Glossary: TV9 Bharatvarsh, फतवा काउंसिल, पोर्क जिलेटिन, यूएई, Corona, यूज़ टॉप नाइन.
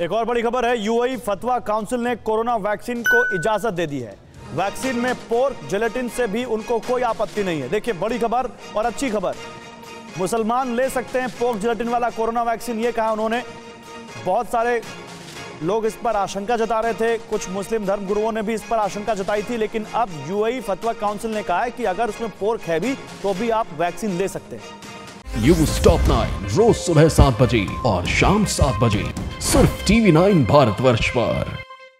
एक और बड़ी खबर है, यूएई फतवा काउंसिल ने कोरोना वैक्सीन को इजाजत दे दी है। वैक्सीन में पोर्क जिलेटिन से भी उनको कोई आपत्ति नहीं है। देखिए बड़ी खबर और अच्छी खबर, मुसलमान ले सकते हैं पोर्क जिलेटिन वाला कोरोना वैक्सीन, ये कहा उन्होंने। बहुत सारे लोग इस पर आशंका जता रहे थे, कुछ मुस्लिम धर्म गुरुओं ने भी इस पर आशंका जताई थी, लेकिन अब यूएई फतवा काउंसिल ने कहा है कि अगर उसमें पोर्क है भी तो भी आप वैक्सीन ले सकते हैं। यूज़ टॉप 9 रोज सुबह 7 बजे और शाम 7 बजे सिर्फ TV9 भारतवर्ष पर।